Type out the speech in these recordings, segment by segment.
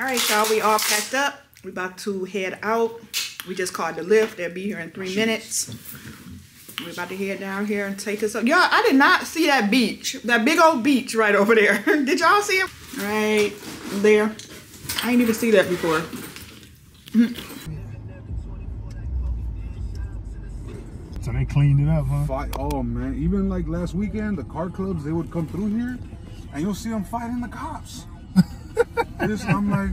All right, y'all, we all packed up. We're about to head out. We just called the Lyft. They'll be here in 3 minutes. We're about to head down here and take us up. Y'all, I did not see that beach. That big old beach right over there. Did y'all see it? Right there. I ain't even seen that before. So they cleaned it up, huh? Oh, man. Even like last weekend, the car clubs, they would come through here and you'll see them fighting the cops. I'm like,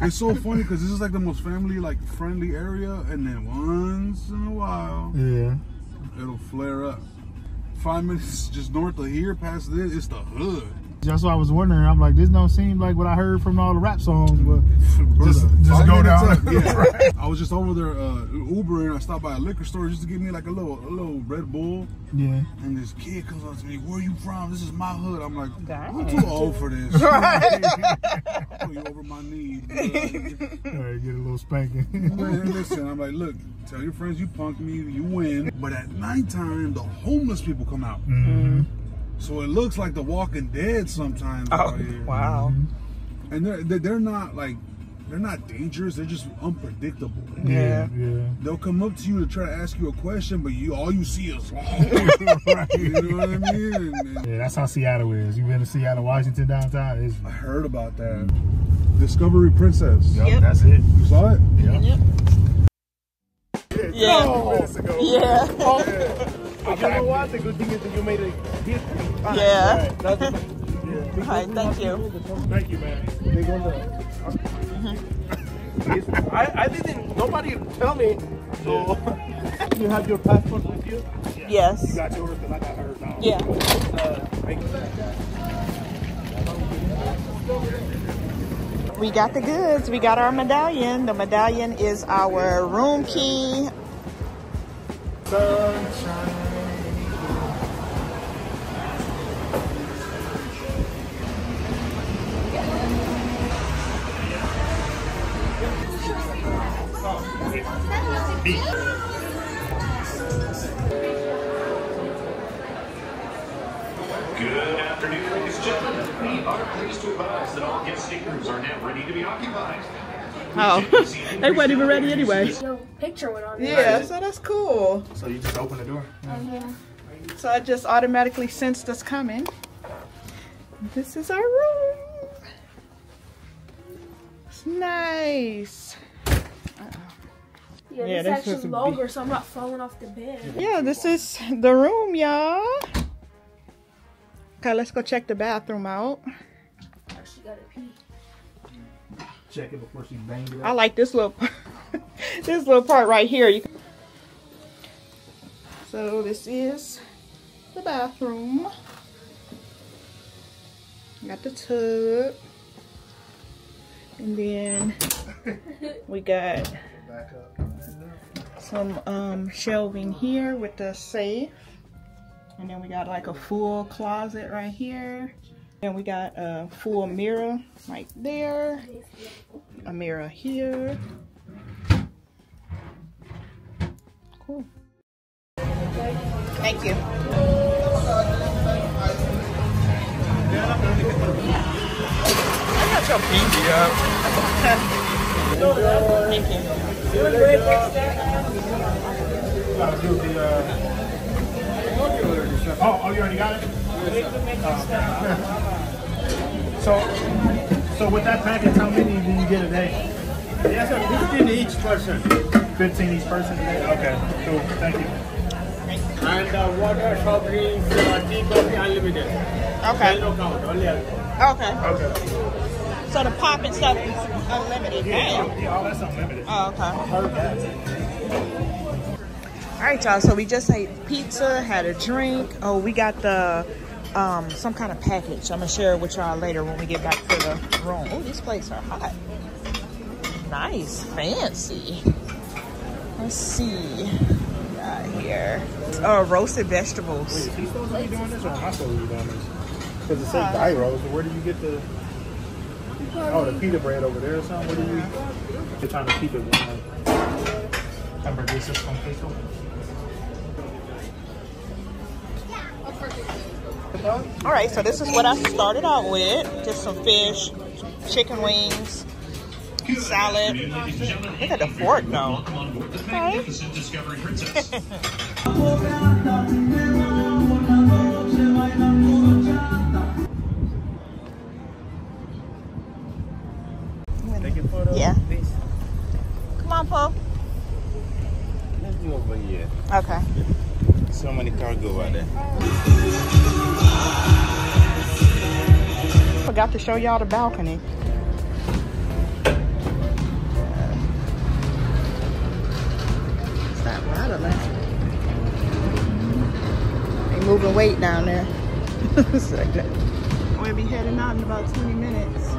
it's so funny because this is like the most family, like friendly area, and then once in a while, yeah, it'll flare up. 5 minutes just north of here, past this, it's the hood. That's what I was wondering. I'm like, this don't seem like what I heard from all the rap songs, but Brother, just go down. Yeah. Right. I was just over there Ubering, and I stopped by a liquor store just to give me like a little Red Bull. Yeah. And this kid comes up to me, "Where you from? This is my hood." I'm like, "I'm too old for this." I'll pull you over my knees. All right, get a little spanking. Man, listen, I'm like, look, tell your friends you punked me, you win. But at nighttime, the homeless people come out. Mm-hmm. So it looks like The Walking Dead sometimes. Oh, here. Wow. And they're not dangerous. They're just unpredictable. Yeah. Yeah. They'll come up to you to try to ask you a question, but all you see is right. You know what I mean? Yeah, that's how Seattle is. You been to Seattle, Washington downtown? It's... I heard about that. Discovery Princess. Yep. That's it. You saw it? Yep. Yep. Yeah. Oh, yeah. Oh, yeah. But you know what? The good thing is that you made a history. Yeah. Right. That's yeah. All right, thank you. Thank you, man. I didn't, nobody tell me, so. You have your passport with you? Yeah. Yes. You got yours because I got hers now. Yeah. Thank you. We got the goods. We got our medallion. The medallion is our room key. Sunshine. Beat. Good afternoon, ladies and gentlemen. We are pleased to advise that all guest speakers are now ready to be occupied. Oh, they weren't even ready anyway. No picture went on there. Yeah, so that's cool. So you just open the door? Yeah. So I just automatically sensed us coming. This is our room. It's nice. Yeah, yeah, this is actually longer, so I'm not falling off the bed. Yeah, this is the room, y'all. Okay, let's go check the bathroom out. I actually gotta pee. Check it before she banged it up. I like this little, this little part right here. So this is the bathroom. Got the tub. And then we got some shelving here with the safe, and then we got like a full closet right here, and we got a full mirror right there, a mirror here. Cool. Thank you. Thank you. Oh, you already got it? So with that package, how many do you get a day? Yes, sir. 15 to each person. 15 each person a day? Okay, cool. Thank you. And water, soft drinks, tea, coffee, unlimited. Okay. No count, only alcohol. Okay. Okay. So the pop and stuff is unlimited. Yeah, all that's unlimited. Oh, okay. All right, y'all. So we just ate pizza, had a drink. Oh, we got the some kind of package. I'm gonna share it with y'all later when we get back to the room. Oh, these plates are hot. Nice, fancy. Let's see what we got here. Roasted vegetables. Wait, are you supposed to be doing this or am I supposed to be doing this? Because it says gyros. So where do you get the? Oh, the pita bread over there or something? What do you eat? They're trying to keep it warm. Remember, this is from Pico. All right, so this is what I started out with. Just some fish, chicken wings, salad. Look at the fork though. Okay. Discovery Princess. Yeah. Come on, Paul. Let's go over here. Okay. So many cars go out there. Forgot to show y'all the balcony. Stop rattling. They moving weight down there. We'll be heading out in about 20 minutes.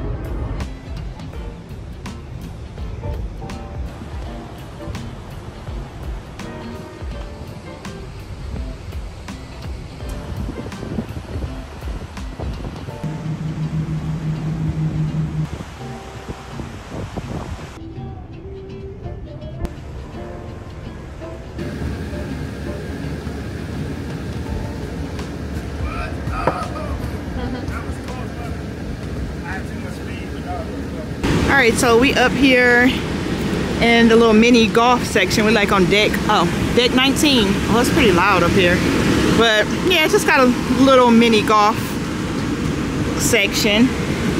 All right, so we up here in the little mini golf section. We're like on deck 19. Oh, it's pretty loud up here. But yeah, it's just got a little mini golf section.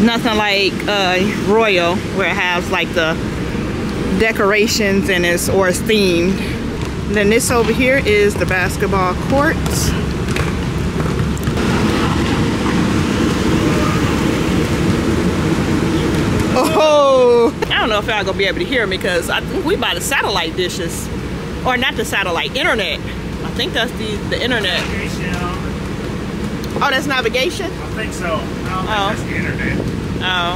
Nothing like Royal, where it has like the decorations and it's themed. And then this over here is the basketball courts. Oh, I don't know if y'all gonna be able to hear me because I think we buy the satellite dishes, or not the satellite, internet. I think that's the internet. Navigation. Oh, that's navigation? I think so. I don't think that's the internet. Oh,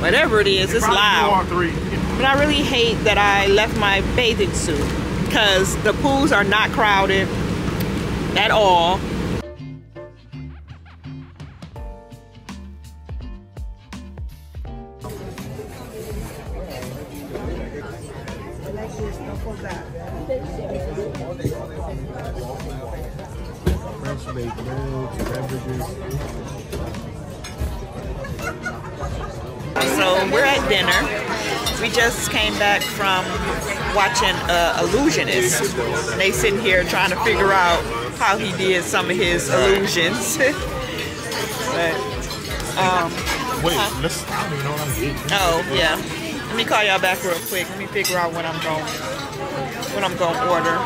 whatever it is, it's loud. But I really hate that I left my bathing suit because the pools are not crowded at all. So we're at dinner. We just came back from watching Illusionist. And they sitting here trying to figure out how he did some of his illusions. But, wait, I don't even know what I'm eating. Oh yeah. Let me call y'all back real quick. Let me figure out what I'm going to order.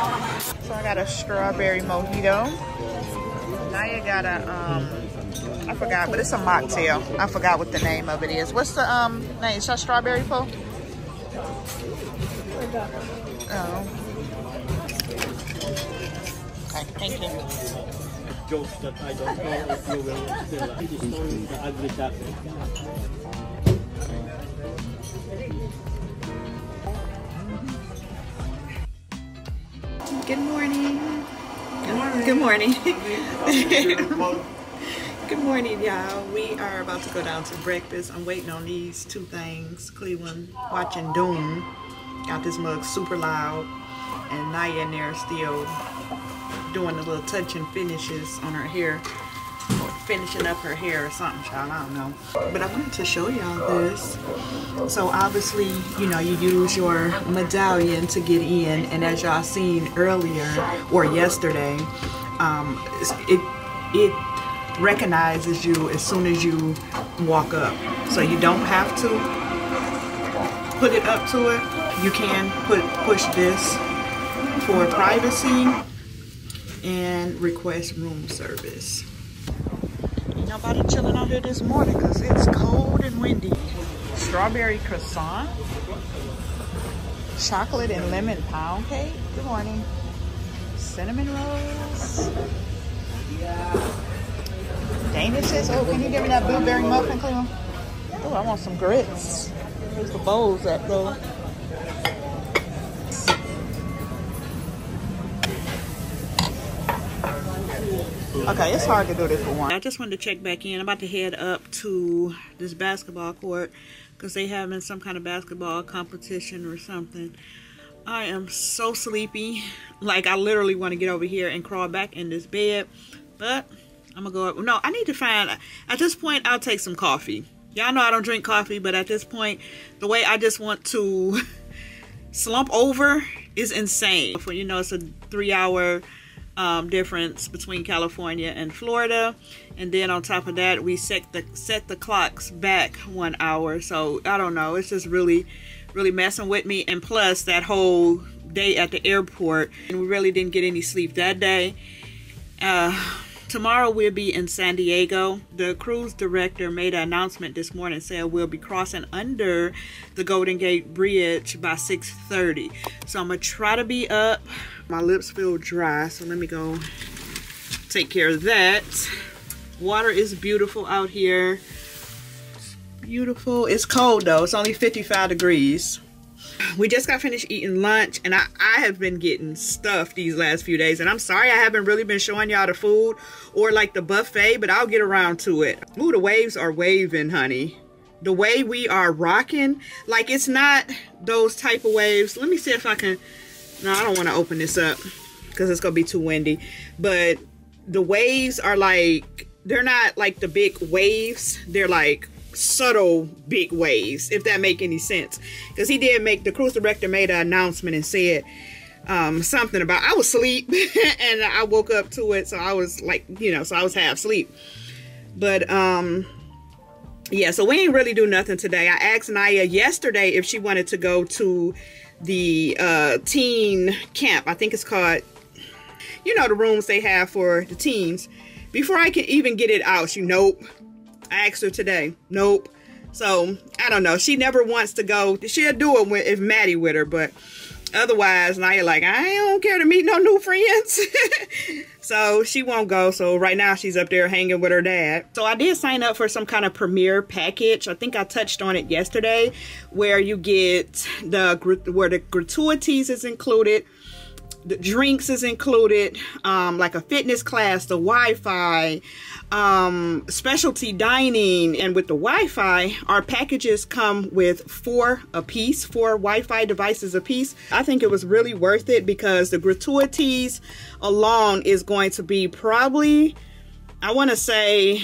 So I got a strawberry mojito. Naya got a I forgot, but it's a mocktail. I forgot what the name of it is. What's the name? Is that strawberry po? Oh. Okay, thank you. Jokes that I don't know if you will tell the ugly duck. Good morning. Good morning. Good morning. Good morning, y'all. We are about to go down to breakfast. I'm waiting on these two things. Cleveland watching Doom. Got this mug super loud. And Naya in there still doing the little touch and finishes on her hair. Or finishing up her hair or something, child. I don't know. But I wanted to show y'all this. So obviously, you know, you use your medallion to get in. And as y'all seen earlier, or yesterday, it recognizes you as soon as you walk up, so you don't have to put it up to it. You can push this for privacy and request room service. Ain't nobody chilling out here this morning because it's cold and windy. Strawberry croissant, chocolate and lemon pound cake. Good morning. Cinnamon rolls. Yeah. Danishes. Oh, can you give me that blueberry muffin, Cleo? Oh, I want some grits. Where's the bowls at, though? Okay, it's hard to do this for one. I just wanted to check back in. I'm about to head up to this basketball court because they having some kind of basketball competition or something. I am so sleepy. Like, I literally want to get over here and crawl back in this bed, but I'm gonna go up. No, I need to find, at this point, I'll take some coffee. Y'all know I don't drink coffee, but at this point, the way I just want to slump over is insane. You know, it's a 3-hour difference between California and Florida, and then on top of that we set the clocks back 1 hour, so I don't know, it's just really messing with me. And plus that whole day at the airport, and we really didn't get any sleep that day. Tomorrow we'll be in San Diego. The cruise director made an announcement this morning saying we'll be crossing under the Golden Gate Bridge by 6:30. So I'm gonna try to be up. My lips feel dry, so let me go take care of that. Water is beautiful out here. It's beautiful. It's cold though. It's only 55 degrees. We just got finished eating lunch, and I have been getting stuffed these last few days, and I'm sorry I haven't really been showing y'all the food or like the buffet, but I'll get around to it. Ooh, the waves are waving, honey. The way we are rocking, like it's not those type of waves. Let me see if I can, no, I don't want to open this up because it's gonna be too windy, but the waves are like, they're not like the big waves, they're like subtle big waves, if that make any sense. Because he did make, the cruise director made an announcement and said something about, I was asleep and I woke up to it, so I was like, you know, so I was half asleep. But yeah, so we ain't really do nothing today. I asked Naya yesterday if she wanted to go to the teen camp. I think it's called, you know, the rooms they have for the teens. Before I can even get it out, she, nope. I asked her today, nope. So I don't know, she never wants to go. She'll do it if Maddie with her, but otherwise now you're like, I don't care to meet no new friends. So she won't go. So right now she's up there hanging with her dad. So I did sign up for some kind of Premier package. I think I touched on it yesterday, where you get the, where the gratuities is included, the drinks is included, like a fitness class, the Wi-Fi, specialty dining. And with the Wi-Fi, our packages come with 4 a piece, 4 Wi-Fi devices a piece. I think it was really worth it because the gratuities alone is going to be probably, I want to say,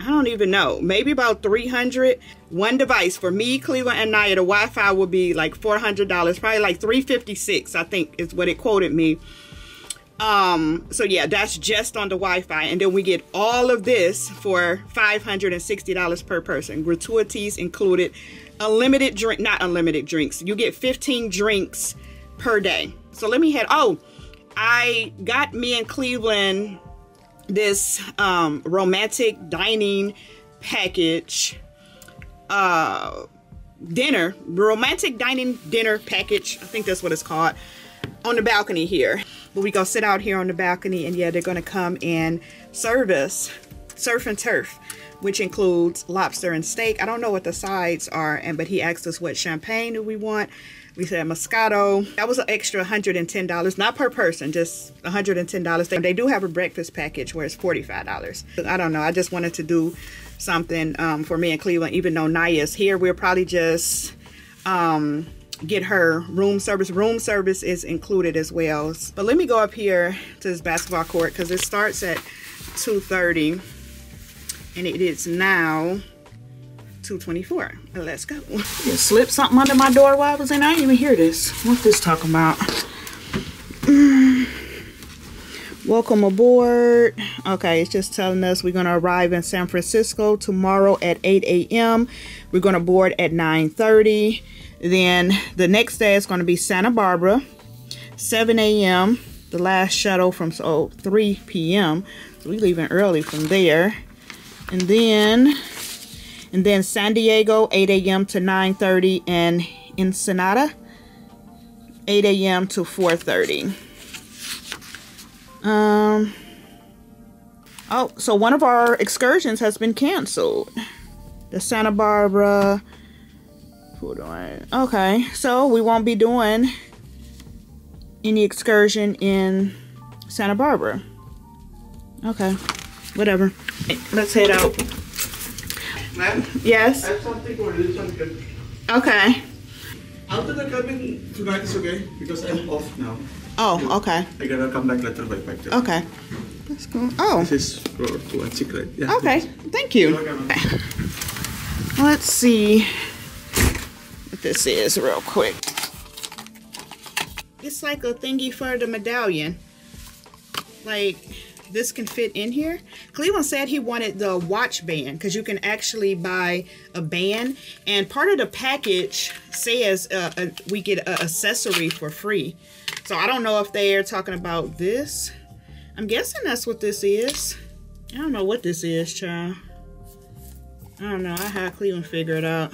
I don't even know, maybe about 300. One device for me, Cleveland, and Naya, the Wi-Fi will be like $400, probably like $356, I think is what it quoted me. So yeah, that's just on the Wi-Fi. And then we get all of this for $560 per person. Gratuities included, unlimited drink, not unlimited drinks. You get 15 drinks per day. So let me head, oh, I got me in Cleveland this romantic dining package, dinner, romantic dining dinner package, I think that's what it's called, on the balcony here. But we gonna sit out here on the balcony, and yeah, they're gonna come and serve us surf and turf, which includes lobster and steak. I don't know what the sides are, and but he asked us what champagne do we want. We said Moscato. That was an extra $110, not per person, just $110. They do have a breakfast package where it's $45. I don't know, I just wanted to do something for me in Cleveland. Even though Naya's here, we'll probably just get her room service. Room service is included as well. But let me go up here to this basketball court because it starts at 2:30 and it is now 2:24. Let's go. Just slipped something under my door while I was in. I didn't even hear this. What's this talking about? Welcome aboard. Okay, it's just telling us we're gonna arrive in San Francisco tomorrow at 8 a.m. We're gonna board at 9:30. Then the next day it's gonna be Santa Barbara, 7 a.m. The last shuttle from 3 p.m. So we're leaving early from there. And then San Diego, 8 a.m. to 9:30, and Ensenada, 8 a.m. to 4:30. Oh, so one of our excursions has been canceled. The Santa Barbara, hold on. Okay, so we won't be doing any excursion in Santa Barbara. Okay, whatever. Let's head out. Ma'am? Yes? I have something for you. Okay. After the cabin tonight is okay because I'm off now. Oh, okay. I gotta come back later by 5:30. Okay. That's cool. Oh. This is for 2 and 6, right? Yeah. Okay. Thank you. Okay. Let's see what this is real quick. It's like a thingy for the medallion. Like this can fit in here. Cleveland said he wanted the watch band because you can actually buy a band, and part of the package says we get an accessory for free. So I don't know if they're talking about this. I'm guessing that's what this is. I don't know what this is, child. I don't know. I had Cleveland figure it out.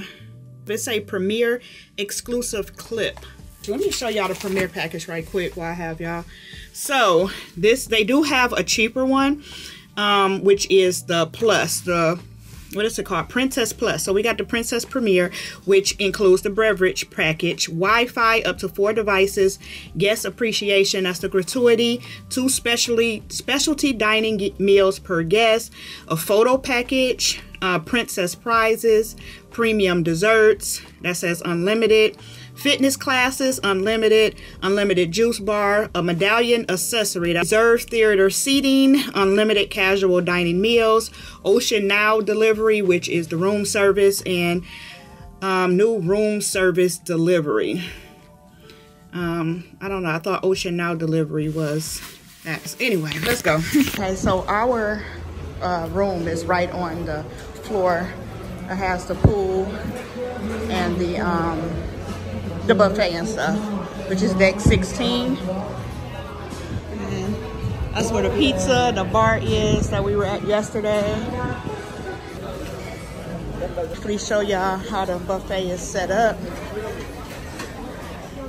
It's a Premier exclusive clip. Let me show y'all the Premier package right quick while I have y'all. So this, they do have a cheaper one, which is the Plus, the, what is it called? Princess Plus. So we got the Princess Premier, which includes the beverage package, Wi-Fi up to 4 devices, guest appreciation, that's the gratuity, 2 specialty dining meals per guest, a photo package, princess prizes, premium desserts, that says unlimited, fitness classes, unlimited, unlimited juice bar, a medallion accessory, reserved theater seating, unlimited casual dining meals, Ocean Now delivery, which is the room service, and new room service delivery. I don't know, I thought Ocean Now delivery was that. Anyway, let's go. Okay, so our room is right on the floor. It has the pool and the buffet and stuff, which is deck 16. And that's where the pizza, the bar is that we were at yesterday. Please show y'all how the buffet is set up.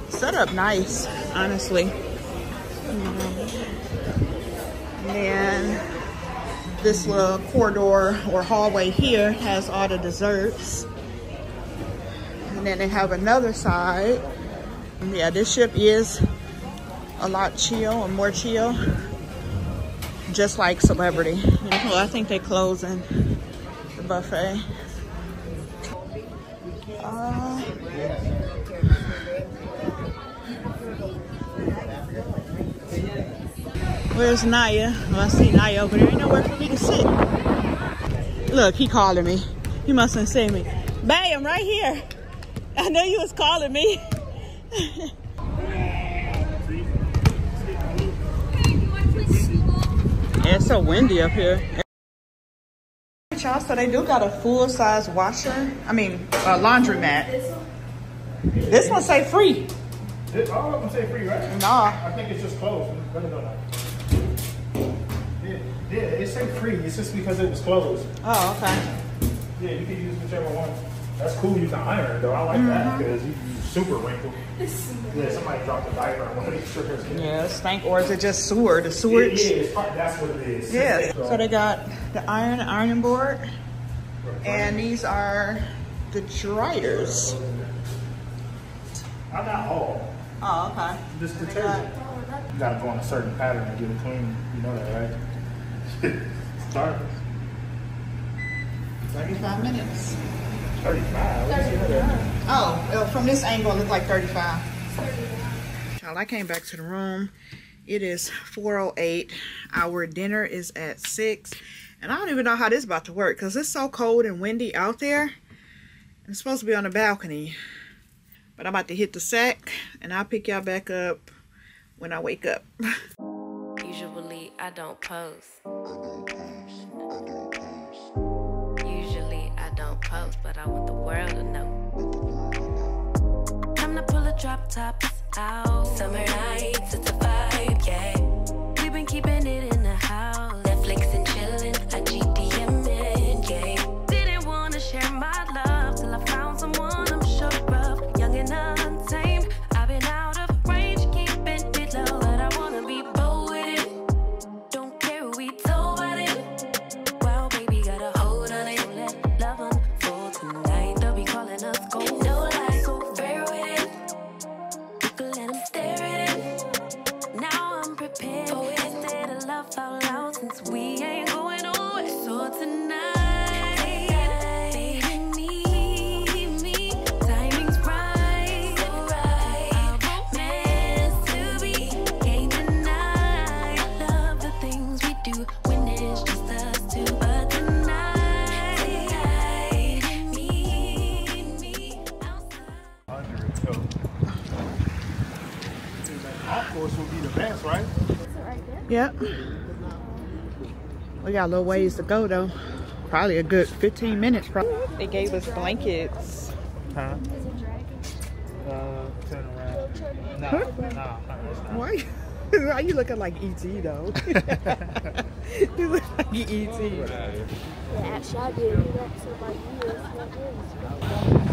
Set up nice, honestly. And then this little corridor or hallway here has all the desserts. And then they have another side. Yeah, this ship is a lot chill and more chill, just like Celebrity. Well, I think they're closing the buffet. Where's Naya? Well, I see Naya over there. Ain't nowhere for me to sit. Look, he calling me. He mustn't see me. Babe, I'm right here. I know you was calling me. It's so windy up here. Y'all, so they do got a full-size washer. I mean, laundromat. This one say free. All of them say free, right? Nah. I think it's just closed. No. Yeah, it say free. It's just because it was closed. Oh, okay. Yeah, you can use whichever one. That's cool, you can iron it though. I like that because you super wrinkled. Yeah, somebody dropped a diaper on one of these triggers. Yeah, stank, or is it just sewer? The sewage? Yeah, that's what it is. Yeah. So they got the ironing board, and these are the dryers. I got all. Oh, okay. Just detergent. You gotta go on a certain pattern to get it clean. You know that, right? Start. 35 minutes. 35. Oh, from this angle, it looked like 35. Child, I came back to the room. It is 4:08. Our dinner is at 6. And I don't even know how this is about to work because it's so cold and windy out there. I'm supposed to be on the balcony. But I'm about to hit the sack, and I'll pick y'all back up when I wake up. Usually, I don't post. Post, but I want the world to know. Time to pull a drop top out. Summer nights, it's a vibe, yeah. We've been keeping it in the house. Netflix and chilling, I GDM and yeah. Didn't want to share my love till I found someone I'm sure of. Young and untamed, I've been out of range, keeping it low. But I want to be bold with it. Don't care what we told about it. Wow, baby, got a hold on it. Let love on. Tonight they'll be calling us gold. No lies, so fair with it. You can let them stare at it. Now I'm prepared. Oh, instead of love out loud, since we ain't going on. Francisco. Of course, would be the best, right? Is it right there? Yep. We got a little ways to go though. Probably a good 15 minutes. Probably. They gave us blankets. Huh? Turn around. No, no, it's not. Why? Why are you looking like E.T. though? You look like E.T. Yeah, actually, I did it up to my ears.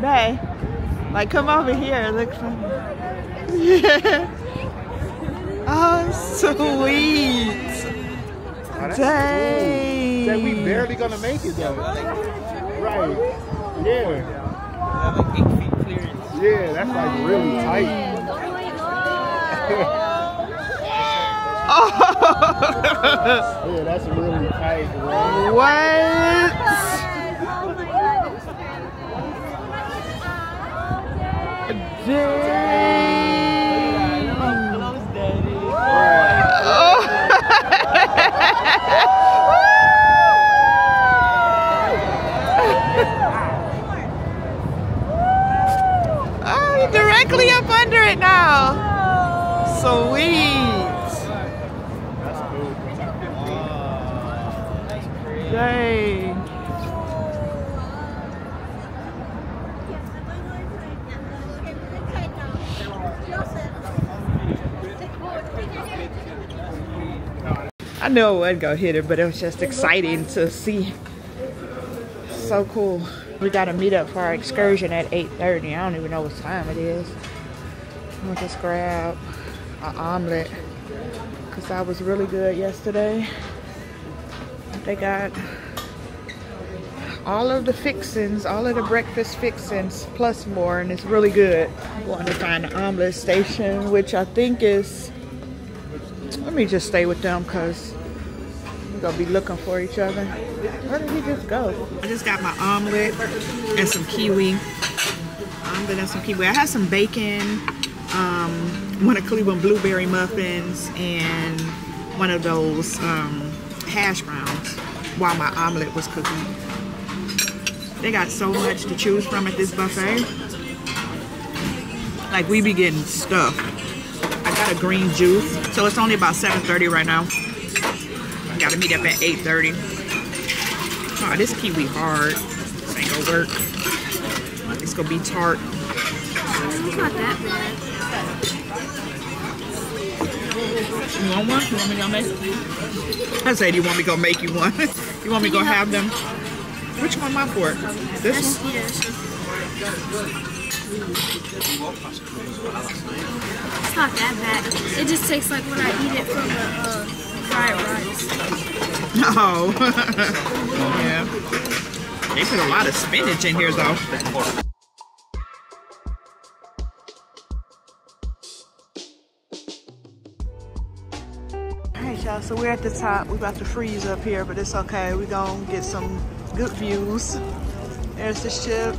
Bay, like come over here, look for me. Yeah. Oh, sweet. Dang. That we barely gonna make it though. Right. Yeah. Like 8 feet clearance. Yeah, that's like really tight. Oh. Yeah, that's really tight. Bro. What? Dang. Close, daddy. Oh. Oh, you're directly up under it now. Sweet. That's cool. That's crazy. Dang. I know it wasn't gonna hit her, but it was just exciting to see. So cool. We gotta meet up for our excursion at 8:30. I don't even know what time it is. I'm gonna just grab an omelet because I was really good yesterday. They got all of the fixings, all of the breakfast fixings, plus more, and it's really good. I'm going to find the omelet station, which I think is. Let me just stay with them because we're going to be looking for each other. Where did we just go? I just got my omelet and some kiwi. Omelet and some kiwi. I had some bacon, one of Cleveland blueberry muffins, and one of those hash browns while my omelet was cooking. They got so much to choose from at this buffet. Like, we be getting stuffed. A green juice, so it's only about 7:30 right now. I gotta meet up at 8:30. Oh, this kiwi hard. This ain't gonna work. It's gonna be tart. It's not that bad. You want one? You want me to make it? I said, you want me to go make you one? You want me to go have them? Which one am I for? This one? It's not that bad. It just tastes like when I eat it from the fried rice. Oh. Yeah. They put a lot of spinach in here though. Alright y'all, so we're at the top. We're about to freeze up here, but it's okay. We're gonna get some good views. There's the ship.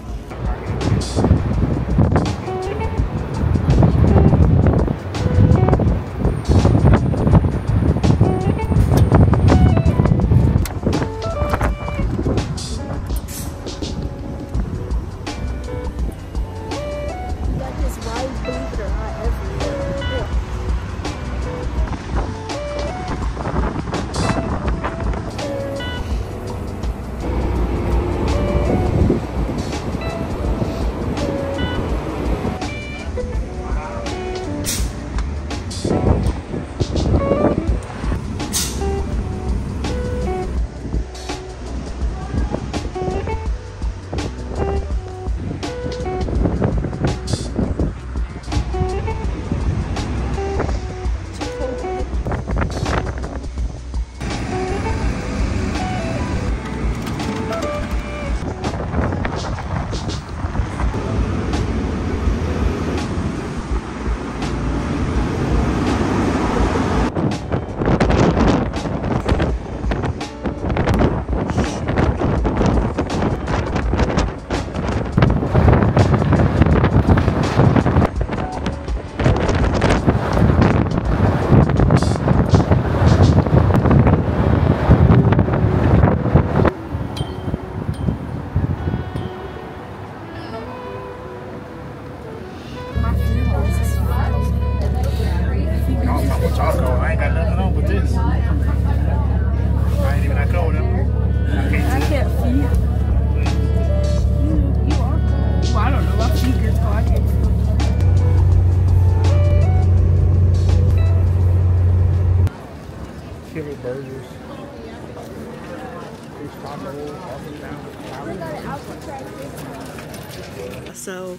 So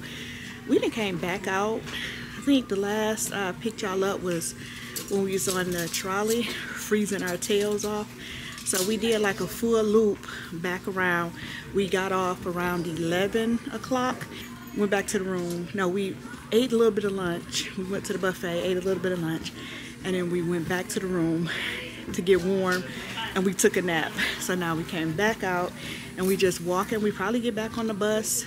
we then came back out. I think the last picture y'all up was when we was on the trolley freezing our tails off. So we did like a full loop back around. We got off around 11 o'clock, went back to the room. No, we ate a little bit of lunch. We went to the buffet, ate a little bit of lunch, and then we went back to the room to get warm, and we took a nap. So now we came back out and we just walking. We probably get back on the bus,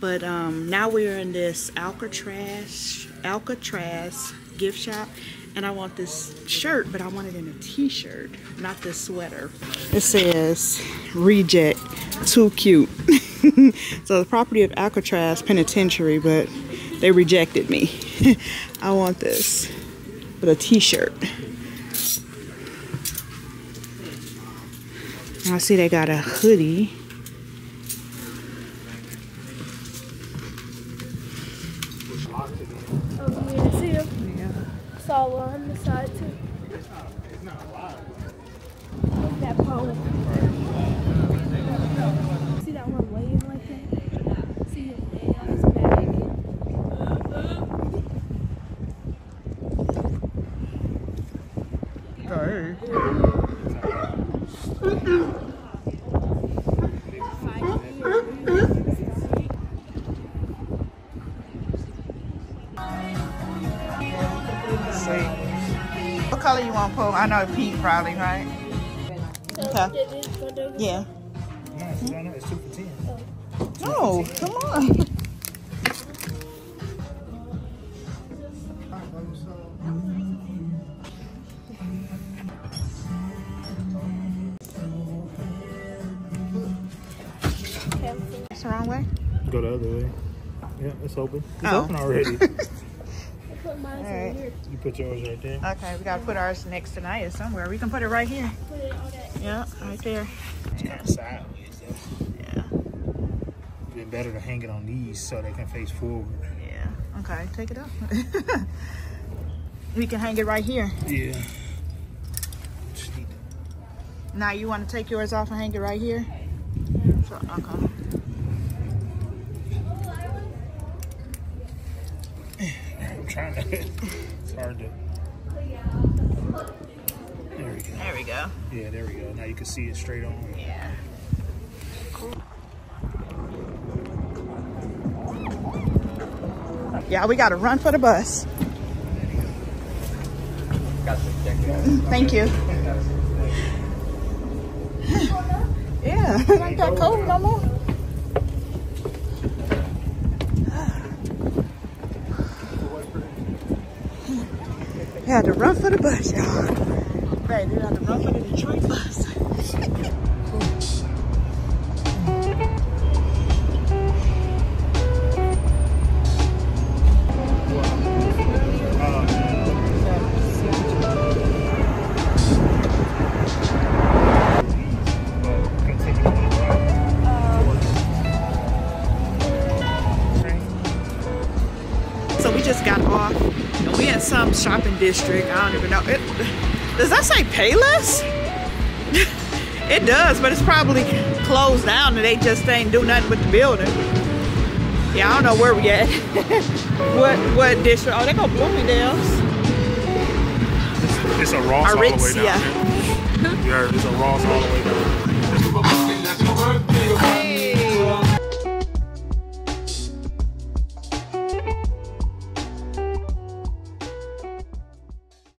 but now we're in this Alcatraz gift shop, and I want this shirt, but I want it in a t-shirt, not this sweater. It says reject too cute. So the property of Alcatraz Penitentiary, but they rejected me. I want this with a t-shirt. I see they got a hoodie. Oh, yeah, yeah. Saw one on the side too. It's not a lot. Look at that pole. See that one waving like that? See his nails back. Hey. What color you want, Poe? I know pink, probably, right? Okay. Yeah. No, it's 2 for 10. No, come on. That's the wrong way? Go the other way. Yeah, it's open. It's open already. All right. You put yours right there. Okay, we gotta put ours next to Naya somewhere. We can put it right here. Put it on that. Yeah, right there. It's kind of sideways though. Yeah. It'd be better to hang it on these so they can face forward. Yeah. Okay, take it up. We can hang it right here. Yeah. Now you want to take yours off and hang it right here. So, okay. It's hard to. There we go. There we go. Yeah, there we go. Now you can see it straight on. Yeah. Cool. Yeah, we gotta run for the bus. Thank you. Yeah, I ain't got cold no more. We had to run for the bus, y'all. Right, we had to run for the Detroit bus. So we just got off and we in some shopping district. I don't even know. Does that say Payless? It does, but it's probably closed down and they just ain't do nothing with the building. Yeah, I don't know where we at. what district? Oh, they go Bloomingdale's. It's a Ross all the way down. Yeah, it's a Ross all the way down.